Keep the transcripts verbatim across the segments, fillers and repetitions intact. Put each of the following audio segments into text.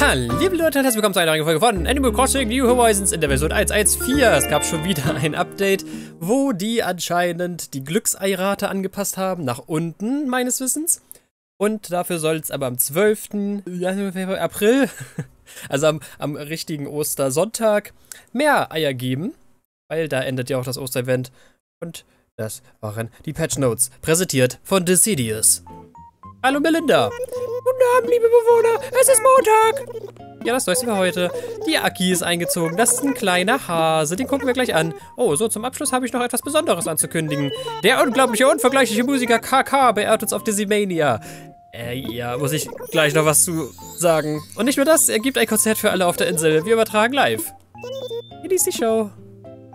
Hallo liebe Leute, herzlich willkommen zu einer neuen Folge von Animal Crossing New Horizons in der Version eins Punkt eins Punkt vier. Es gab schon wieder ein Update, wo die anscheinend die Glückseirate angepasst haben, nach unten meines Wissens. Und dafür soll es aber am zwölften April, also am, am richtigen Ostersonntag, mehr Eier geben. Weil da endet ja auch das Osterevent. Und das waren die Patch Notes, präsentiert von Dissidius. Hallo Melinda! Guten Abend, liebe Bewohner! Es ist Montag! Ja, das Neueste für heute. Die Aki ist eingezogen. Das ist ein kleiner Hase. Den gucken wir gleich an. Oh, so, zum Abschluss habe ich noch etwas Besonderes anzukündigen. Der unglaubliche, unvergleichliche Musiker K K beehrt uns auf Dizzymania. Äh, ja, muss ich gleich noch was zu sagen. Und nicht nur das, er gibt ein Konzert für alle auf der Insel. Wir übertragen live. Genießt die Show.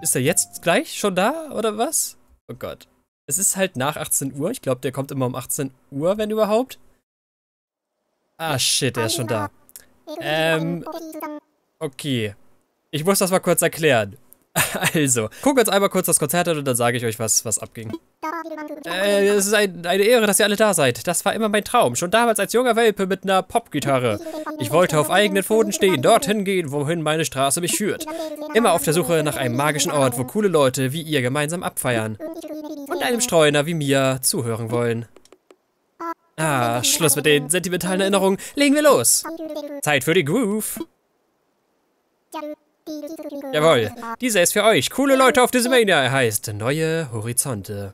Ist er jetzt gleich schon da, oder was? Oh Gott. Es ist halt nach achtzehn Uhr. Ich glaube, der kommt immer um achtzehn Uhr, wenn überhaupt. Ah, shit, er ist schon da. Ähm, okay. Ich muss das mal kurz erklären. Also, guckt uns einmal kurz das Konzert an und dann sage ich euch, was, was abging. Äh, es ist ein, eine Ehre, dass ihr alle da seid. Das war immer mein Traum. Schon damals als junger Welpe mit einer Popgitarre. Ich wollte auf eigenen Pfoten stehen, dorthin gehen, wohin meine Straße mich führt. Immer auf der Suche nach einem magischen Ort, wo coole Leute wie ihr gemeinsam abfeiern. Und einem Streuner wie mir zuhören wollen. Ah, Schluss mit den sentimentalen Erinnerungen. Legen wir los. Zeit für die Groove. Jawohl, dieser ist für euch. Coole Leute auf Dizzy-Mania. Er heißt Neue Horizonte.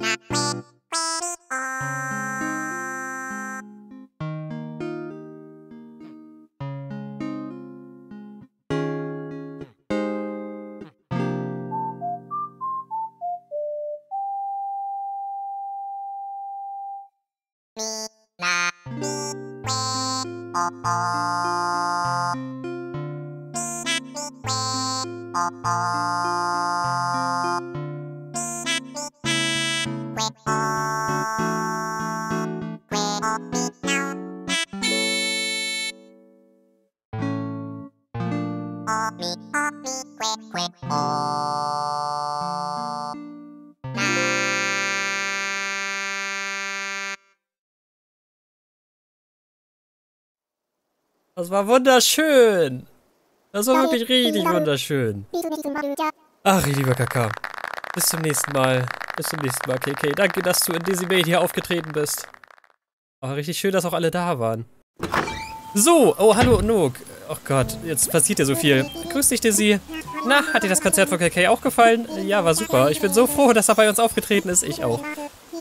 Das war wunderschön. Das war wirklich richtig wunderschön. Ach, lieber K K. Bis zum nächsten Mal. Bis zum nächsten Mal, K K. Danke, dass du in Dizzy-Mania aufgetreten bist. Ach, richtig schön, dass auch alle da waren. So, oh, hallo, Nook. Oh Gott, jetzt passiert ja so viel. Grüß dich, Dizzy. Na, hat dir das Konzert von K K auch gefallen? Ja, war super. Ich bin so froh, dass er bei uns aufgetreten ist. Ich auch.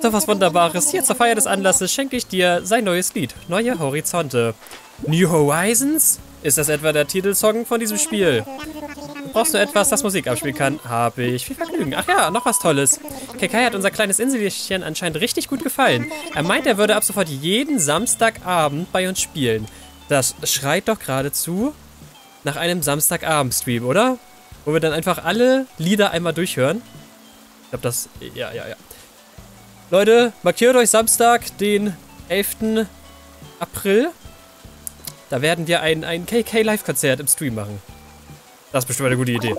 So was Wunderbares. Hier zur Feier des Anlasses schenke ich dir sein neues Lied. Neue Horizonte. New Horizons? Ist das etwa der Titelsong von diesem Spiel? Du brauchst nur etwas, das Musik abspielen kann. Habe ich. Viel Vergnügen. Ach ja, noch was Tolles. K K hat unser kleines Inselchen anscheinend richtig gut gefallen. Er meint, er würde ab sofort jeden Samstagabend bei uns spielen. Das schreit doch geradezu nach einem Samstagabend-Stream, oder? Wo wir dann einfach alle Lieder einmal durchhören. Ich glaube, das... Ja, ja, ja. Leute, markiert euch Samstag, den elften April. Da werden wir ein, ein K K-Live-Konzert im Stream machen. Das ist bestimmt eine gute Idee.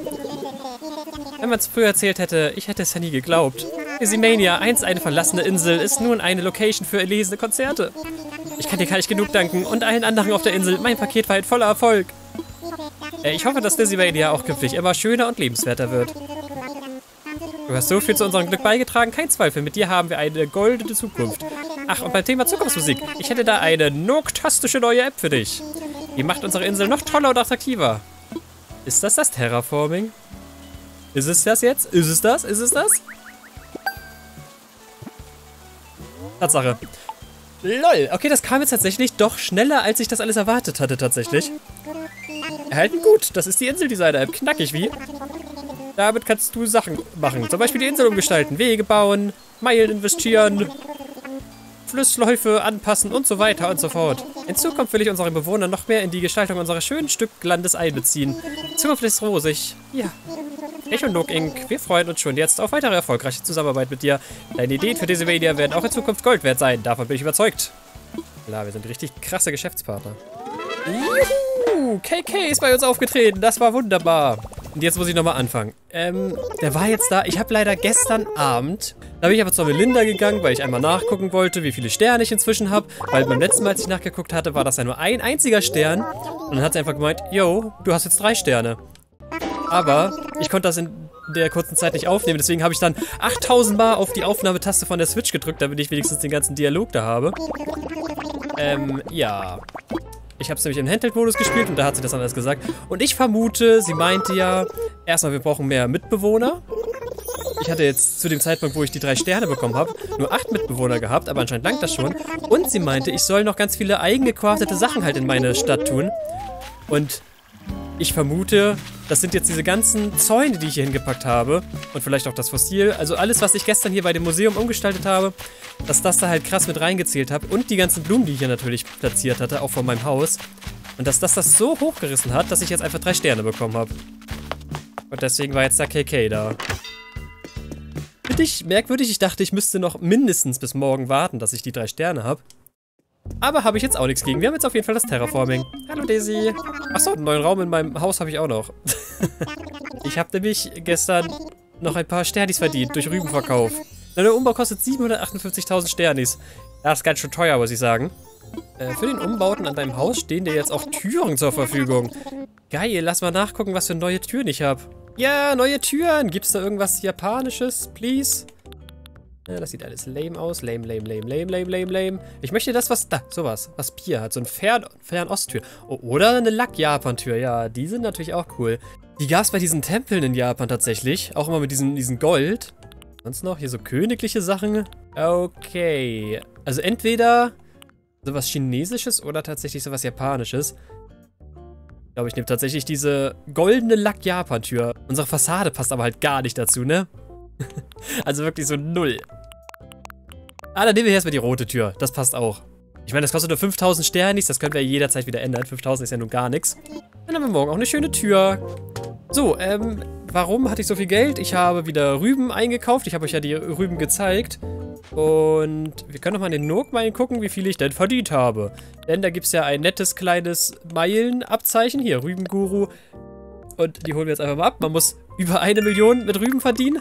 Wenn man es früher erzählt hätte, ich hätte es ja nie geglaubt. Dizzy-Mania, einst eine verlassene Insel, ist nun eine Location für erlesene Konzerte. Ich kann dir gar nicht genug danken und allen anderen auf der Insel. Mein Paket war ein voller Erfolg. Ich hoffe, dass Dizzy-Mania auch künftig immer schöner und lebenswerter wird. Du hast so viel zu unserem Glück beigetragen, kein Zweifel. Mit dir haben wir eine goldene Zukunft. Ach, und beim Thema Zukunftsmusik, ich hätte da eine noktastische neue App für dich. Die macht unsere Insel noch toller und attraktiver. Ist das das Terraforming? Ist es das jetzt? Ist es das? Ist es das? Tatsache. LOL. Okay, das kam jetzt tatsächlich doch schneller, als ich das alles erwartet hatte, tatsächlich. Erhalten gut. Das ist die Inseldesigner-App. Knackig wie. Damit kannst du Sachen machen. Zum Beispiel die Insel umgestalten, Wege bauen, Meilen investieren, Flussläufe anpassen und so weiter und so fort. In Zukunft will ich unsere Bewohner noch mehr in die Gestaltung unseres schönen Stück Landes einbeziehen. Die Zukunft ist rosig. Ja. Ich und Nook Incorporated, wir freuen uns schon jetzt auf weitere erfolgreiche Zusammenarbeit mit dir. Deine Ideen für diese Media werden auch in Zukunft Gold wert sein. Davon bin ich überzeugt. Klar, wir sind richtig krasse Geschäftspartner. Juhu! K K ist bei uns aufgetreten. Das war wunderbar. Und jetzt muss ich nochmal anfangen. Ähm, der war jetzt da. Ich habe leider gestern Abend, da bin ich aber zur Melinda gegangen, weil ich einmal nachgucken wollte, wie viele Sterne ich inzwischen habe. Weil beim letzten Mal, als ich nachgeguckt hatte, war das ja nur ein einziger Stern. Und dann hat sie einfach gemeint, yo, du hast jetzt drei Sterne. Aber ich konnte das in der kurzen Zeit nicht aufnehmen, deswegen habe ich dann achttausend Mal auf die Aufnahmetaste von der Switch gedrückt, damit ich wenigstens den ganzen Dialog da habe. Ähm, ja... Ich habe es nämlich im Handheld-Modus gespielt und da hat sie das anders gesagt. Und ich vermute, sie meinte ja, erstmal, wir brauchen mehr Mitbewohner. Ich hatte jetzt zu dem Zeitpunkt, wo ich die drei Sterne bekommen habe, nur acht Mitbewohner gehabt, aber anscheinend langt das schon. Und sie meinte, ich soll noch ganz viele eigene gecraftete Sachen halt in meine Stadt tun. Und ich vermute, das sind jetzt diese ganzen Zäune, die ich hier hingepackt habe. Und vielleicht auch das Fossil. Also alles, was ich gestern hier bei dem Museum umgestaltet habe, dass das da halt krass mit reingezählt habe. Und die ganzen Blumen, die ich hier natürlich platziert hatte, auch vor meinem Haus. Und dass das das so hochgerissen hat, dass ich jetzt einfach drei Sterne bekommen habe. Und deswegen war jetzt der K K da. Finde ich merkwürdig. Ich dachte, ich müsste noch mindestens bis morgen warten, dass ich die drei Sterne habe. Aber habe ich jetzt auch nichts gegen. Wir haben jetzt auf jeden Fall das Terraforming. Hallo Daisy. Achso, einen neuen Raum in meinem Haus habe ich auch noch. Ich habe nämlich gestern noch ein paar Sternis verdient durch Rübenverkauf. Der Umbau kostet siebenhundertachtundfünfzigtausend Sternis. Das ist ganz schön teuer, muss ich sagen. Äh, für den Umbauten an deinem Haus stehen dir jetzt auch Türen zur Verfügung. Geil, lass mal nachgucken, was für neue Türen ich habe. Ja, neue Türen. Gibt's da irgendwas Japanisches, please? Ja, das sieht alles lame aus. Lame, lame, lame, lame, lame, lame, lame. Ich möchte das, was da, sowas, was Pia hat. So eine Fern Fernosttür. Oh, oder eine Lack-Japan-Tür. Ja, die sind natürlich auch cool. Die gab es bei diesen Tempeln in Japan tatsächlich. Auch immer mit diesem, diesem Gold. Sonst noch hier so königliche Sachen. Okay. Also entweder sowas Chinesisches oder tatsächlich sowas Japanisches. Ich glaube, ich nehme tatsächlich diese goldene Lack-Japan-Tür. Unsere Fassade passt aber halt gar nicht dazu, ne? Also wirklich so null. Ah, dann nehmen wir erstmal die rote Tür. Das passt auch. Ich meine, das kostet nur fünftausend Sternis. Das können wir jederzeit wieder ändern. fünftausend ist ja nun gar nichts. Dann haben wir morgen auch eine schöne Tür. So, ähm, warum hatte ich so viel Geld? Ich habe wieder Rüben eingekauft. Ich habe euch ja die Rüben gezeigt. Und wir können nochmal in den Nook mal gucken, wie viel ich denn verdient habe. Denn da gibt es ja ein nettes kleines Meilenabzeichen. Hier, Rübenguru. Und die holen wir jetzt einfach mal ab. Man muss über eine Million mit Rüben verdienen,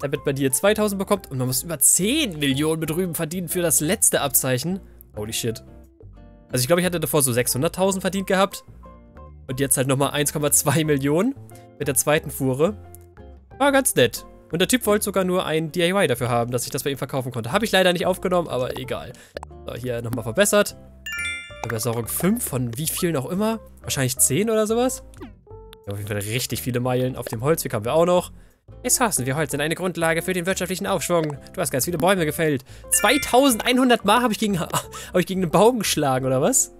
damit man die hier zweitausend bekommt. Und man muss über zehn Millionen mit Rüben verdienen für das letzte Abzeichen. Holy shit. Also ich glaube, ich hatte davor so sechshunderttausend verdient gehabt. Und jetzt halt nochmal eins Komma zwei Millionen mit der zweiten Fuhre. War ganz nett. Und der Typ wollte sogar nur ein D I Y dafür haben, dass ich das bei ihm verkaufen konnte. Habe ich leider nicht aufgenommen, aber egal. So, hier nochmal verbessert. Verbesserung fünf von wie vielen auch immer. Wahrscheinlich zehn oder sowas. Auf jeden Fall richtig viele Meilen. Auf dem Holzweg haben wir auch noch. Es hassen wir Holz in eine Grundlage für den wirtschaftlichen Aufschwung. Du hast ganz viele Bäume gefällt. zweitausendeinhundert Mal habe ich, hab ich gegen einen Baum geschlagen, oder was?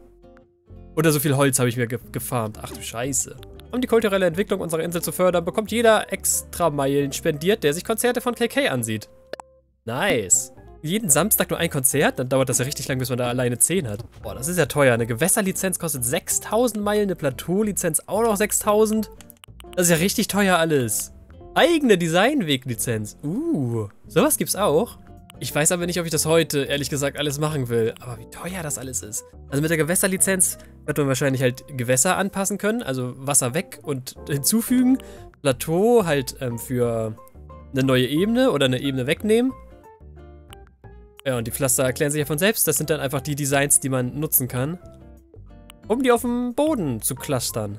Oder so viel Holz habe ich mir ge gefarmt. Ach du Scheiße. Um die kulturelle Entwicklung unserer Insel zu fördern, bekommt jeder extra Meilen spendiert, der sich Konzerte von K K ansieht. Nice. Jeden Samstag nur ein Konzert? Dann dauert das ja richtig lang, bis man da alleine zehn hat. Boah, das ist ja teuer. Eine Gewässerlizenz kostet sechstausend Meilen, eine Plateaulizenz auch noch sechstausend. Das ist ja richtig teuer alles. Eigene Designweglizenz. Uh, sowas gibt's auch. Ich weiß aber nicht, ob ich das heute, ehrlich gesagt, alles machen will. Aber wie teuer das alles ist. Also mit der Gewässerlizenz Wird man wahrscheinlich halt Gewässer anpassen können, also Wasser weg und hinzufügen. Plateau halt ähm, für eine neue Ebene oder eine Ebene wegnehmen. Ja, und die Pflaster erklären sich ja von selbst. Das sind dann einfach die Designs, die man nutzen kann, um die auf dem Boden zu clustern.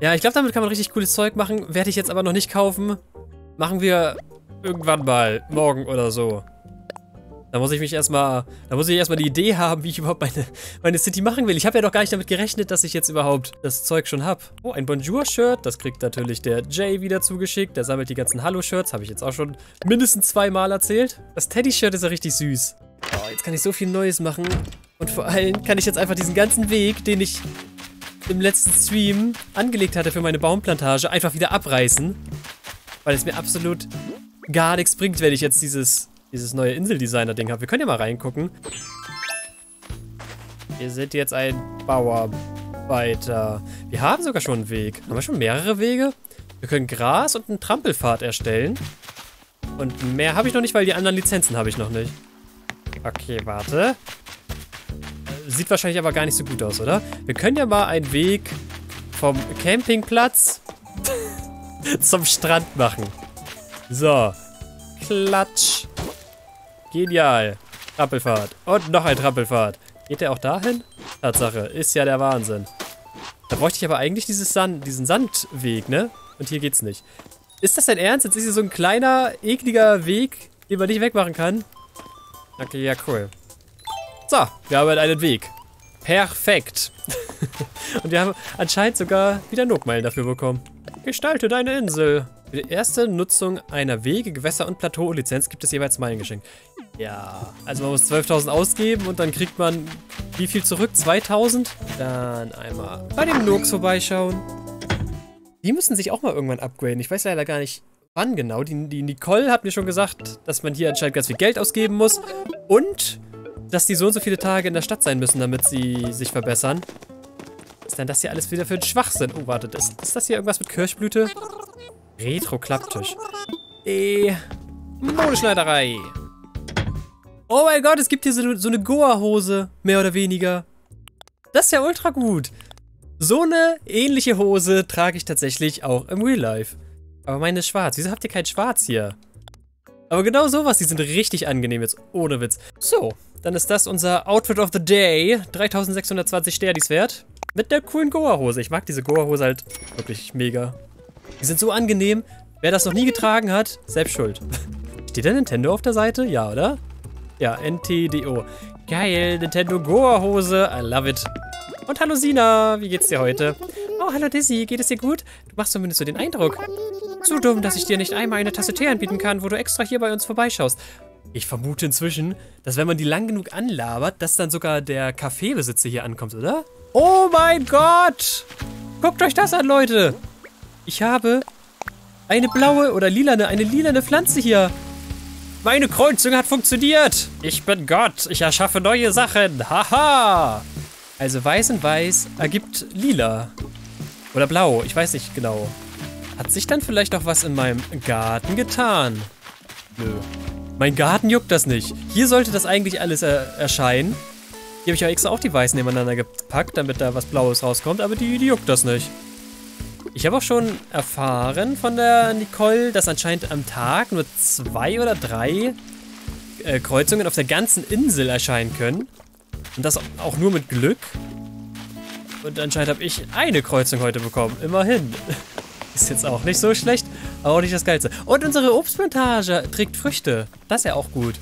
Ja, ich glaube, damit kann man richtig cooles Zeug machen. Werde ich jetzt aber noch nicht kaufen. Machen wir irgendwann mal, morgen oder so. Da muss ich mich erstmal, da muss ich erstmal die Idee haben, wie ich überhaupt meine, meine City machen will. Ich habe ja doch gar nicht damit gerechnet, dass ich jetzt überhaupt das Zeug schon habe. Oh, ein Bonjour-Shirt. Das kriegt natürlich der Jay wieder zugeschickt. Der sammelt die ganzen Hallo-Shirts. Habe ich jetzt auch schon mindestens zweimal erzählt. Das Teddy-Shirt ist ja richtig süß. Oh, jetzt kann ich so viel Neues machen. Und vor allem kann ich jetzt einfach diesen ganzen Weg, den ich im letzten Stream angelegt hatte für meine Baumplantage, einfach wieder abreißen. Weil es mir absolut gar nichts bringt, wenn ich jetzt dieses... dieses neue Inseldesigner-Ding habe. Wir können ja mal reingucken. Wir sind jetzt ein Bauarbeiter. Wir haben sogar schon einen Weg. Haben wir schon mehrere Wege? Wir können Gras und einen Trampelpfad erstellen. Und mehr habe ich noch nicht, weil die anderen Lizenzen habe ich noch nicht. Okay, warte. Sieht wahrscheinlich aber gar nicht so gut aus, oder? Wir können ja mal einen Weg vom Campingplatz zum Strand machen. So. Klatsch. Genial. Trampelfahrt. Und noch ein Trampelfahrt. Geht der auch dahin? Tatsache. Ist ja der Wahnsinn. Da bräuchte ich aber eigentlich dieses Sand, diesen Sandweg, ne? Und hier geht's nicht. Ist das dein Ernst? Jetzt ist hier so ein kleiner, ekliger Weg, den man nicht wegmachen kann. Okay, ja, cool. So, wir haben einen Weg. Perfekt. Und wir haben anscheinend sogar wieder Notmeilen dafür bekommen. Gestalte deine Insel. Für die erste Nutzung einer Wege, Gewässer und Plateau-Lizenz gibt es jeweils Meilengeschenk. Ja, also man muss zwölftausend ausgeben und dann kriegt man wie viel zurück? zweitausend? Dann einmal bei den Nox vorbeischauen. Die müssen sich auch mal irgendwann upgraden. Ich weiß leider gar nicht, wann genau. Die, die Nicole hat mir schon gesagt, dass man hier anscheinend ganz viel Geld ausgeben muss und dass die so und so viele Tage in der Stadt sein müssen, damit sie sich verbessern. Was ist denn das hier alles wieder für ein Schwachsinn? Oh, warte, ist, ist das hier irgendwas mit Kirschblüte? Retro-Klapptisch. Die Modeschneiderei. Oh mein Gott, es gibt hier so, so eine Goa-Hose, mehr oder weniger. Das ist ja ultra gut. So eine ähnliche Hose trage ich tatsächlich auch im Real Life. Aber meine ist schwarz. Wieso habt ihr kein Schwarz hier? Aber genau sowas, die sind richtig angenehm jetzt, ohne Witz. So, dann ist das unser Outfit of the Day. dreitausendsechshundertzwanzig Sterdis wert. Mit der coolen Goa-Hose. Ich mag diese Goa-Hose halt wirklich mega. Die sind so angenehm. Wer das noch nie getragen hat, selbst schuld. Steht der Nintendo auf der Seite? Ja, oder? Ja, N T D O. Geil, Nintendo Goa-Hose. I love it. Und hallo Sina, wie geht's dir heute? Oh, hallo Dizzy, geht es dir gut? Du machst zumindest so den Eindruck. So dumm, dass ich dir nicht einmal eine Tasse Tee anbieten kann, wo du extra hier bei uns vorbeischaust. Ich vermute inzwischen, dass wenn man die lang genug anlabert, dass dann sogar der Kaffeebesitzer hier ankommt, oder? Oh mein Gott! Guckt euch das an, Leute! Ich habe eine blaue oder lilane, eine lilane Pflanze hier. Meine Kreuzung hat funktioniert. Ich bin Gott. Ich erschaffe neue Sachen. Haha. Also weiß und weiß ergibt lila. Oder blau. Ich weiß nicht genau. Hat sich dann vielleicht auch was in meinem Garten getan? Nö. Mein Garten juckt das nicht. Hier sollte das eigentlich alles äh, erscheinen. Hier habe ich ja extra auch die weißen nebeneinander gepackt, damit da was Blaues rauskommt. Aber die, die juckt das nicht. Ich habe auch schon erfahren von der Nicole, dass anscheinend am Tag nur zwei oder drei äh, Kreuzungen auf der ganzen Insel erscheinen können. Und das auch nur mit Glück. Und anscheinend habe ich eine Kreuzung heute bekommen. Immerhin. Ist jetzt auch nicht so schlecht, aber auch nicht das Geilste. Und unsere Obstplantage trägt Früchte. Das ist ja auch gut.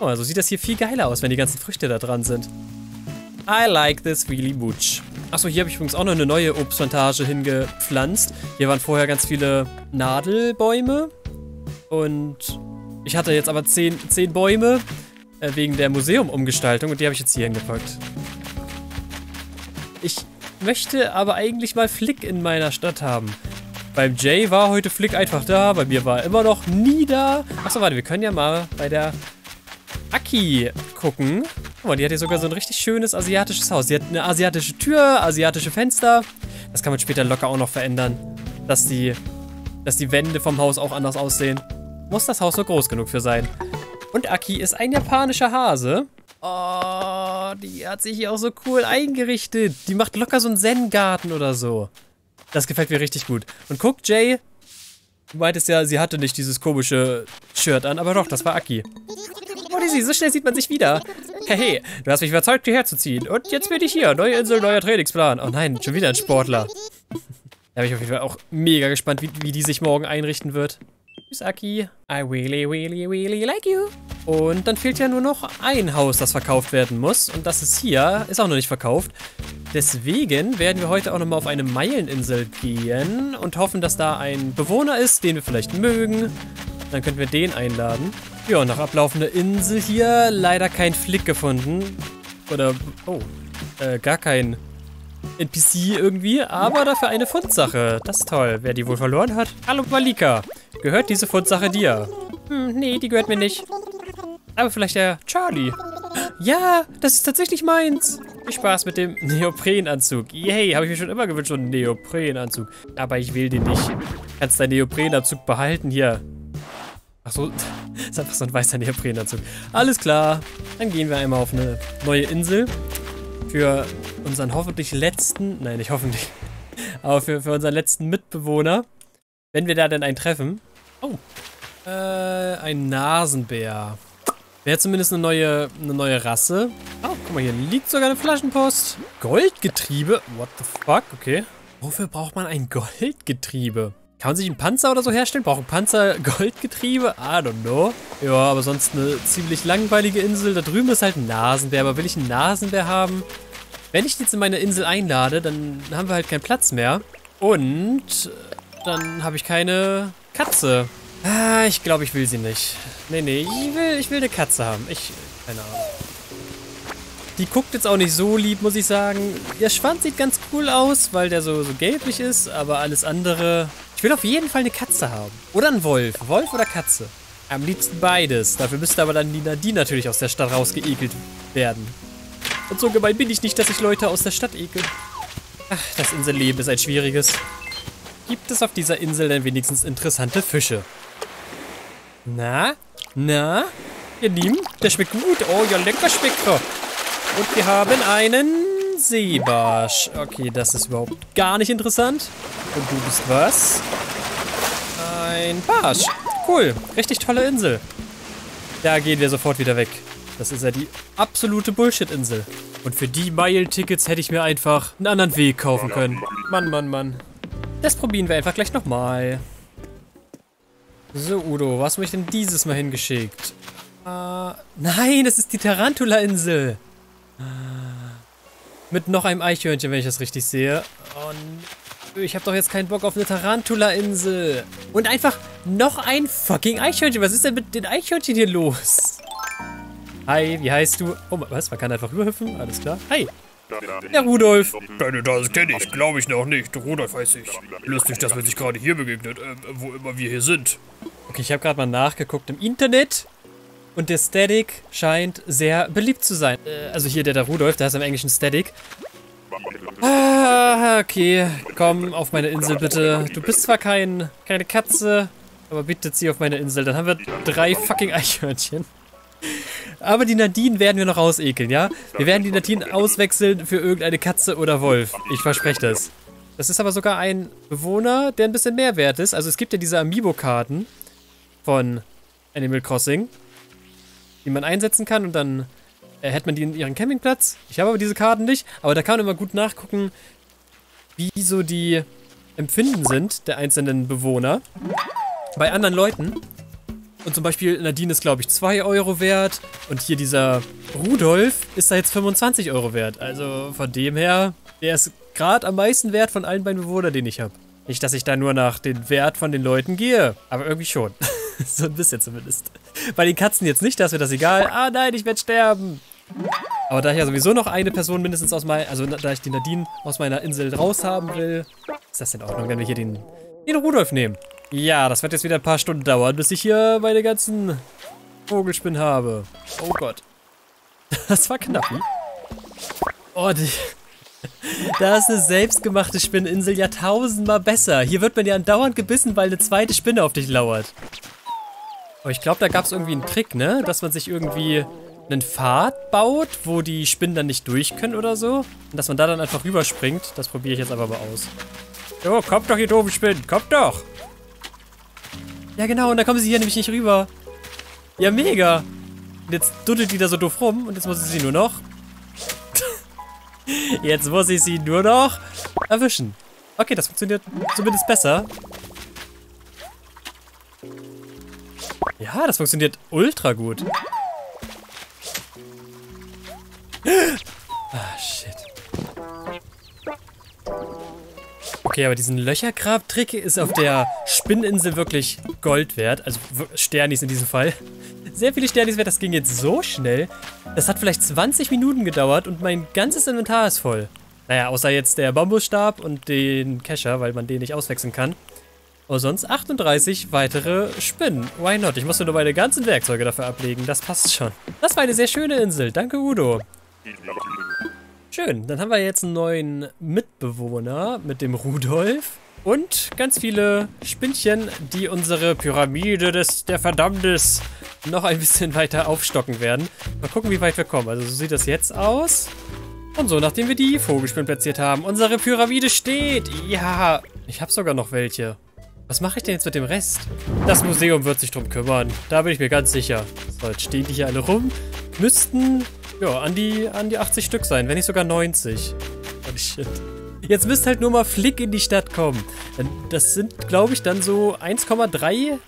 Oh, so sieht das hier viel geiler aus, wenn die ganzen Früchte da dran sind. I like this really much. Achso, hier habe ich übrigens auch noch eine neue Obstplantage hingepflanzt. Hier waren vorher ganz viele Nadelbäume. Und ich hatte jetzt aber zehn, zehn Bäume äh, wegen der Museumumgestaltung. Und die habe ich jetzt hier hingepackt. Ich möchte aber eigentlich mal Flick in meiner Stadt haben. Beim Jay war heute Flick einfach da. Bei mir war er immer noch nie da. Achso, warte, wir können ja mal bei der Aki gucken. Guck mal, die hat hier sogar so ein richtig schönes asiatisches Haus. Die hat eine asiatische Tür, asiatische Fenster. Das kann man später locker auch noch verändern. Dass die, dass die Wände vom Haus auch anders aussehen. Muss das Haus nur groß genug für sein. Und Aki ist ein japanischer Hase. Oh, Oh, die hat sich hier auch so cool eingerichtet. Die macht locker so einen Zen-Garten oder so. Das gefällt mir richtig gut. Und guck, Jay, du meintest ja, sie hatte nicht dieses komische Shirt an, aber doch, das war Aki. Oh, Dizzy, so schnell sieht man sich wieder. Hey, du hast mich überzeugt, hierher zu ziehen. Und jetzt bin ich hier. Neue Insel, neuer Trainingsplan. Oh nein, schon wieder ein Sportler. Da bin ich auf jeden Fall auch mega gespannt, wie, wie die sich morgen einrichten wird. Tschüss, Aki. I really, really, really like you. Und dann fehlt ja nur noch ein Haus, das verkauft werden muss. Und das ist hier. Ist auch noch nicht verkauft. Deswegen werden wir heute auch nochmal auf eine Meileninsel gehen und hoffen, dass da ein Bewohner ist, den wir vielleicht mögen. Dann könnten wir den einladen. Ja, nach ablaufender Insel hier leider kein Flick gefunden. Oder, oh, äh, gar kein N P C irgendwie, aber dafür eine Fundsache. Das ist toll. Wer die wohl verloren hat? Hallo, Malika. Gehört diese Fundsache dir? Hm, nee, die gehört mir nicht. Aber vielleicht der Charlie. Ja, das ist tatsächlich meins. Viel Spaß mit dem Neoprenanzug. Yay, habe ich mir schon immer gewünscht, so einen Neoprenanzug. Aber ich will den nicht. Kannst deinen Neoprenanzug behalten hier. Ach so, das ist einfach so ein weißer Neoprenanzug. Alles klar, dann gehen wir einmal auf eine neue Insel. Für unseren hoffentlich letzten, nein, nicht hoffentlich, aber für, für unseren letzten Mitbewohner. Wenn wir da denn einen treffen. Oh, äh, ein Nasenbär. Wäre zumindest eine neue, eine neue Rasse. Oh, guck mal, hier liegt sogar eine Flaschenpost. Goldgetriebe? What the fuck? Okay. Wofür braucht man ein Goldgetriebe? Kann man sich einen Panzer oder so herstellen? Braucht ein Panzer Goldgetriebe? I don't know. Ja, aber sonst eine ziemlich langweilige Insel. Da drüben ist halt ein Nasenbär. Aber will ich einen Nasenbär haben? Wenn ich jetzt in meine Insel einlade, dann haben wir halt keinen Platz mehr. Und dann habe ich keine Katze. Ah, ich glaube, ich will sie nicht. Nee, nee, ich will, ich will eine Katze haben. Ich, keine Ahnung. Die guckt jetzt auch nicht so lieb, muss ich sagen. Ihr Schwanz sieht ganz cool aus, weil der so, so gelblich ist. Aber alles andere... Ich will auf jeden Fall eine Katze haben. Oder einen Wolf. Wolf oder Katze. Am liebsten beides. Dafür müsste aber dann die Nadine natürlich aus der Stadt rausgeekelt werden. Und so gemein bin ich nicht, dass ich Leute aus der Stadt ekel. Ach, das Inselleben ist ein schwieriges. Gibt es auf dieser Insel denn wenigstens interessante Fische? Na? Na? Ihr Lieben, der schmeckt gut. Oh, ja, lecker schmeckt er. Und wir haben einen Seebarsch. Okay, das ist überhaupt gar nicht interessant. Und du bist was? Ein Barsch. Cool, richtig tolle Insel. Da gehen wir sofort wieder weg. Das ist ja die absolute Bullshit-Insel. Und für die Mile-Tickets hätte ich mir einfach einen anderen Weg kaufen können. Mann, Mann, Mann. Das probieren wir einfach gleich nochmal. So, Udo, was habe ich denn dieses Mal hingeschickt? Uh, nein, das ist die Tarantula-Insel. Mit noch einem Eichhörnchen, wenn ich das richtig sehe. Und ich habe doch jetzt keinen Bock auf eine Tarantula-Insel. Und einfach noch ein fucking Eichhörnchen. Was ist denn mit den Eichhörnchen hier los? Hi, wie heißt du? Oh, was? Man kann einfach rüberhüpfen? Alles klar. Hi. Ja, Rudolf. Keine, das kenne ich. Glaube ich noch nicht. Rudolf heißt ich. Lustig, dass wir sich gerade hier begegnet. Äh, wo immer wir hier sind. Okay, ich habe gerade mal nachgeguckt im Internet. Und der Static scheint sehr beliebt zu sein. Äh, also hier der da Rudolf, der heißt im Englischen Static. Ah, okay. Komm auf meine Insel bitte. Du bist zwar kein, keine Katze, aber bitte zieh auf meine Insel. Dann haben wir drei fucking Eichhörnchen. Aber die Nadine werden wir noch ausekeln, ja? Wir werden die Nadine auswechseln für irgendeine Katze oder Wolf. Ich verspreche das. Das ist aber sogar ein Bewohner, der ein bisschen mehr wert ist. Also es gibt ja diese Amiibo-Karten von Animal Crossing, die man einsetzen kann und dann äh, hätte man die in ihren Campingplatz. Ich habe aber diese Karten nicht, aber da kann man immer gut nachgucken, wie so die Empfinden sind der einzelnen Bewohner bei anderen Leuten. Und zum Beispiel Nadine ist, glaube ich, zwei Euro wert und hier dieser Rudolf ist da jetzt fünfundzwanzig Euro wert. Also von dem her, der ist gerade am meisten wert von allen beiden Bewohnern, den ich habe. Nicht, dass ich da nur nach den Wert von den Leuten gehe, aber irgendwie schon. So ein bisschen zumindest. Bei den Katzen jetzt nicht, da ist mir das egal. Ah nein, ich werde sterben. Aber da ich ja sowieso noch eine Person mindestens aus meiner... Also da ich die Nadine aus meiner Insel raushaben will, ist das in Ordnung, wenn wir hier den, den Rudolf nehmen. Ja, das wird jetzt wieder ein paar Stunden dauern, bis ich hier meine ganzen Vogelspinnen habe. Oh Gott. Das war knapp. Hm? Oh, die... Da ist eine selbstgemachte Spinneninsel ja tausendmal besser. Hier wird man ja andauernd gebissen, weil eine zweite Spinne auf dich lauert. Aber ich glaube, da gab es irgendwie einen Trick, ne? Dass man sich irgendwie einen Pfad baut, wo die Spinnen dann nicht durch können oder so. Und dass man da dann einfach rüberspringt. Das probiere ich jetzt aber mal aus. Oh, kommt doch, ihr doofen Spinnen. Kommt doch. Ja, genau. Und da kommen sie hier nämlich nicht rüber. Ja, mega. Und jetzt duddelt die da so doof rum. Und jetzt muss ich sie nur noch... jetzt muss ich sie nur noch erwischen. Okay, das funktioniert zumindest besser. Ja, das funktioniert ultra gut. Ah, shit. Okay, aber diesen Löchergrab-Trick ist auf der Spinneninsel wirklich Gold wert. Also Sternis in diesem Fall. Sehr viele Sternis wert, das ging jetzt so schnell. Das hat vielleicht zwanzig Minuten gedauert und mein ganzes Inventar ist voll. Naja, außer jetzt der Bambusstab und den Kescher, weil man den nicht auswechseln kann. Aber sonst achtunddreißig weitere Spinnen. Why not? Ich muss nur meine ganzen Werkzeuge dafür ablegen. Das passt schon. Das war eine sehr schöne Insel. Danke, Udo. Schön. Dann haben wir jetzt einen neuen Mitbewohner mit dem Rudolf. Und ganz viele Spinnchen, die unsere Pyramide des, der Verdammnis noch ein bisschen weiter aufstocken werden. Mal gucken, wie weit wir kommen. Also so sieht das jetzt aus. Und so, nachdem wir die Vogelspinnen platziert haben. Unsere Pyramide steht. Ja, ich habe sogar noch welche. Was mache ich denn jetzt mit dem Rest? Das Museum wird sich drum kümmern. Da bin ich mir ganz sicher. So, jetzt stehen die hier alle rum. Müssten, ja, an die, an die achtzig Stück sein. Wenn nicht sogar neunzig. Oh, shit. Jetzt müsste halt nur mal Flick in die Stadt kommen. Das sind, glaube ich, dann so eins Komma drei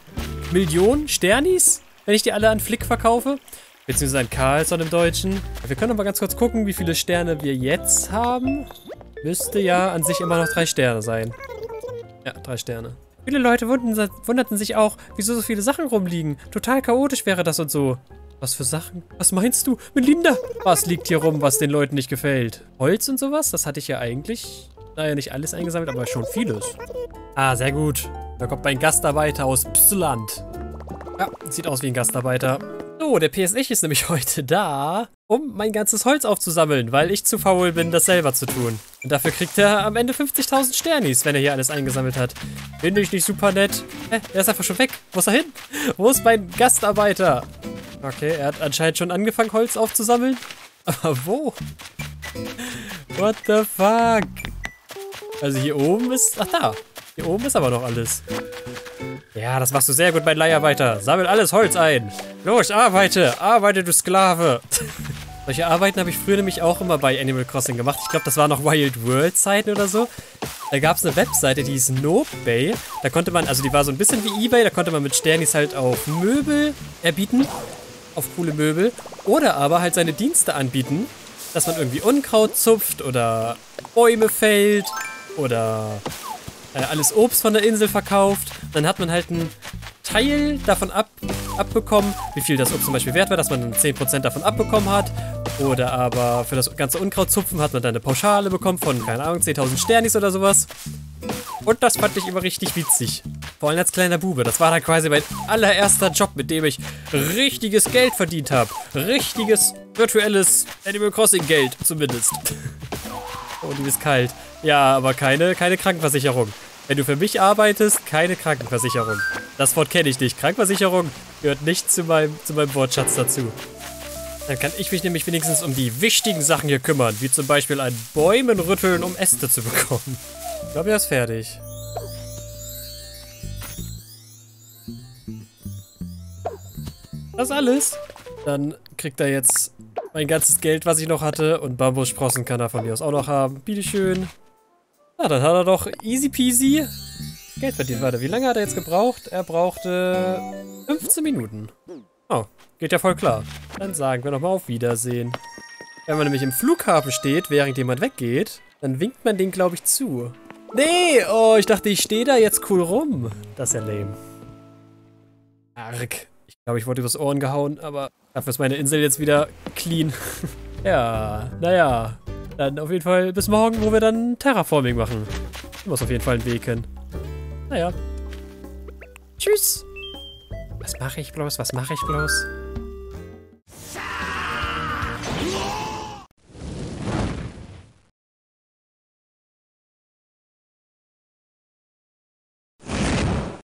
Millionen Sternis, wenn ich die alle an Flick verkaufe. Beziehungsweise an Carlson im Deutschen. Wir können aber ganz kurz gucken, wie viele Sterne wir jetzt haben. Müsste ja an sich immer noch drei Sterne sein. Ja, drei Sterne. Viele Leute wunderten sich auch, wieso so viele Sachen rumliegen. Total chaotisch wäre das und so. Was für Sachen? Was meinst du? Melinda! Was liegt hier rum, was den Leuten nicht gefällt? Holz und sowas? Das hatte ich ja eigentlich. Naja, nicht alles eingesammelt, aber schon vieles. Ah, sehr gut. Da kommt mein Gastarbeiter aus Psland. Ja, sieht aus wie ein Gastarbeiter. So, der P S X ist nämlich heute da, um mein ganzes Holz aufzusammeln, weil ich zu faul bin, das selber zu tun. Und dafür kriegt er am Ende fünfzigtausend Sternis, wenn er hier alles eingesammelt hat. Finde ich nicht super nett. Hä, er ist einfach schon weg. Wo ist er hin? Wo ist mein Gastarbeiter? Okay, er hat anscheinend schon angefangen, Holz aufzusammeln. Aber wo? What the fuck? Also hier oben ist... Ach da. Hier oben ist aber noch alles. Ja, das machst du sehr gut, mein Leiharbeiter. Sammel alles Holz ein. Los, arbeite. Arbeite, du Sklave. Solche Arbeiten habe ich früher nämlich auch immer bei Animal Crossing gemacht. Ich glaube, das war noch Wild World Zeiten oder so. Da gab es eine Webseite, die hieß Nobay. Da konnte man, also die war so ein bisschen wie eBay, da konnte man mit Sternis halt auf Möbel erbieten. Auf coole Möbel. Oder aber halt seine Dienste anbieten. Dass man irgendwie Unkraut zupft oder Bäume fällt oder... alles Obst von der Insel verkauft. Dann hat man halt einen Teil davon ab, abbekommen, wie viel das Obst zum Beispiel wert war, dass man dann zehn Prozent davon abbekommen hat. Oder aber für das ganze Unkrautzupfen hat man dann eine Pauschale bekommen von, keine Ahnung, zehntausend Sternis oder sowas. Und das fand ich immer richtig witzig. Vor allem als kleiner Bube. Das war dann quasi mein allererster Job, mit dem ich richtiges Geld verdient habe. Richtiges virtuelles Animal Crossing Geld zumindest. Oh, die ist kalt. Ja, aber keine, keine Krankenversicherung. Wenn du für mich arbeitest, keine Krankenversicherung. Das Wort kenne ich nicht. Krankenversicherung gehört nicht zu meinem, zu meinem Wortschatz dazu. Dann kann ich mich nämlich wenigstens um die wichtigen Sachen hier kümmern, wie zum Beispiel an Bäumen rütteln, um Äste zu bekommen. Ich glaube, er ist fertig. Das ist alles. Dann kriegt er jetzt mein ganzes Geld, was ich noch hatte, und Bambussprossen kann er von mir aus auch noch haben. Bitteschön. Na, dann hat er doch easy peasy Geld verdient. Warte, wie lange hat er jetzt gebraucht? Er brauchte fünfzehn Minuten. Oh, geht ja voll klar. Dann sagen wir nochmal auf Wiedersehen. Wenn man nämlich im Flughafen steht, während jemand weggeht, dann winkt man den, glaube ich, zu. Nee, oh, ich dachte, ich stehe da jetzt cool rum. Das ist ja lame. Arg. Ich glaube, ich wurde übers Ohren gehauen, aber dafür ist meine Insel jetzt wieder clean. Ja, naja. Dann auf jeden Fall bis morgen, wo wir dann Terraforming machen. Ich muss auf jeden Fall einen Weg hin. Naja. Tschüss. Was mache ich bloß? Was mache ich bloß?